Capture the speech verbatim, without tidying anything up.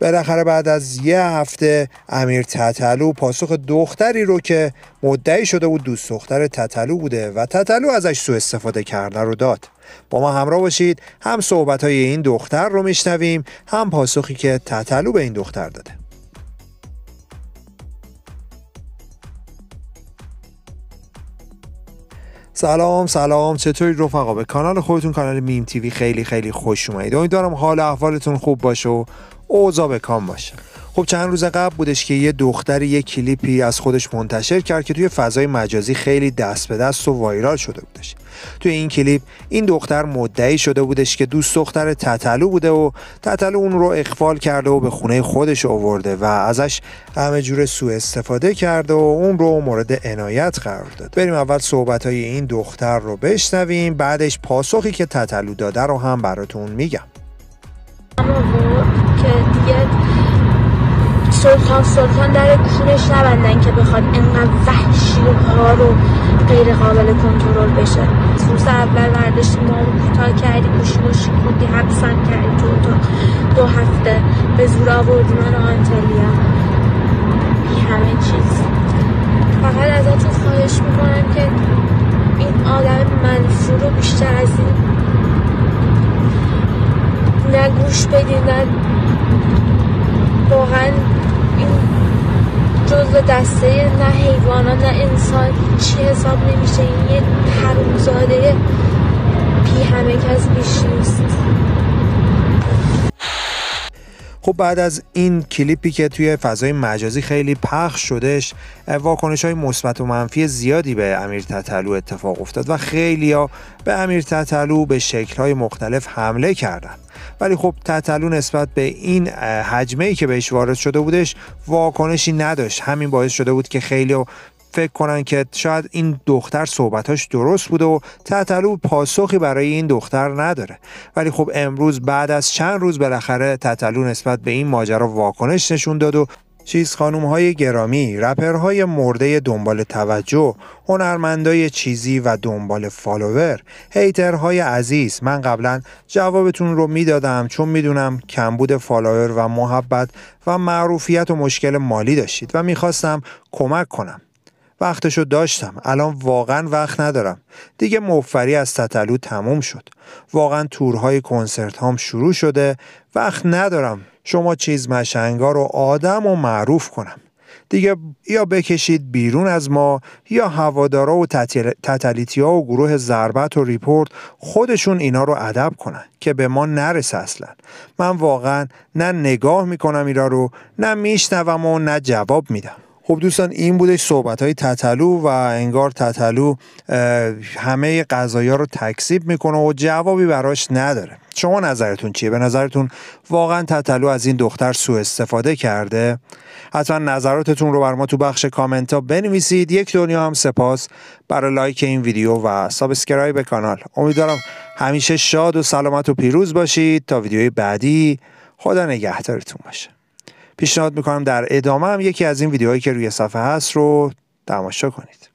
بالاخره بعد از یه هفته امیر تتلو پاسخ دختری رو که مدعی شده بود دوست دختر تتلو بوده و تتلو ازش سوء استفاده کرده رو داد. با ما همراه باشید، هم صحبت‌های این دختر رو میشنویم، هم پاسخی که تتلو به این دختر داده. سلام سلام، چطوری رفقا؟ به کانال خودتون، کانال میم تیوی خیلی خیلی خوش اومدید. امیدوارم حال احوالتون خوب باشه و اوضاع به کام باشه. خب چند روز قبل بودش که یه دختر یه کلیپی از خودش منتشر کرد که توی فضای مجازی خیلی دست به دست و وایرال شده بودش. توی این کلیپ این دختر مدعی شده بودش که دوست دختر تتلو بوده و تتلو اون رو اغوا کرده و به خونه خودش آورده و ازش همه جور سوء استفاده کرده و اون رو مورد عنایت قرار داد. بریم اول صحبت‌های این دختر رو بشنویم، بعدش پاسخی که تتلو داده رو هم براتون میگم. سلطان سلطان در کونش نبندن که بخواد اینقدر وحشی ها رو غیر قابل کنترل بشه. سوز اول برداشتی، ما رو کوتاه کردی، موشموشی کردی، حبسم کردی تو اتاق دو هفته، به زور آوردی من آنتلیا. بی همه چیز فقط ازتون خواهش میکنم که این آدم منفور رو بیشتر از این نه گوش بدین، نه واقعا این جزء دسته نه حیوانات نه انسان چی حساب نمیشه. این یه حرومزاده پی همه کس بیش نیست. خب بعد از این کلیپی که توی فضای مجازی خیلی پخش شدش، واکنش‌های مثبت و منفی زیادی به امیر تتلو اتفاق افتاد و خیلی‌ها به امیر تتلو به شکل‌های مختلف حمله کردند. ولی خب تتلو نسبت به این هجمه‌ای که بهش وارد شده بودش واکنشی نداشت. همین باعث شده بود که خیلی‌ها فکر کنن که شاید این دختر صحبتاش درست بوده و تتلو پاسخی برای این دختر نداره. ولی خب امروز بعد از چند روز بالاخره تتلو نسبت به این ماجرا واکنش نشون داد و چیز خانوم‌های گرامی، رپرهای مرده دنبال توجه، هنرمندای چیزی و دنبال فالوور، هیترهای عزیز، من قبلا جوابتون رو میدادم چون میدونم کمبود فالوور و محبت و معروفیت و مشکل مالی داشتید و میخواستم کمک کنم. وقتشو داشتم، الان واقعا وقت ندارم. دیگه مفری از تتلو تموم شد. واقعا تورهای کنسرت هام شروع شده، وقت ندارم شما چیز مشنگا رو آدم و معروف کنم. دیگه یا بکشید بیرون از ما یا هوادارا و تتلیتیا و گروه ضربت و ریپورت خودشون اینا رو ادب کنن که به ما نرسه اصلا. من واقعا نه نگاه میکنم اینا رو، نه میشنوم و نه جواب میدم. خب دوستان، این بودش صحبت‌های تتلو و انگار تتلو همه قضایا رو تکذیب میکنه و جوابی براش نداره. شما نظرتون چیه؟ به نظرتون واقعا تتلو از این دختر سوء استفاده کرده؟ حتما نظراتتون رو بر ما تو بخش کامنت ها بنویسید. یک دنیا هم سپاس برای لایک این ویدیو و سابسکرایب کانال. امیدوارم همیشه شاد و سلامت و پیروز باشید. تا ویدیوی بعدی، خدا نگهدارتون باشه. پیشنهاد میکنم در ادامه هم یکی از این ویدیوهایی که روی صفحه هست رو تماشا کنید.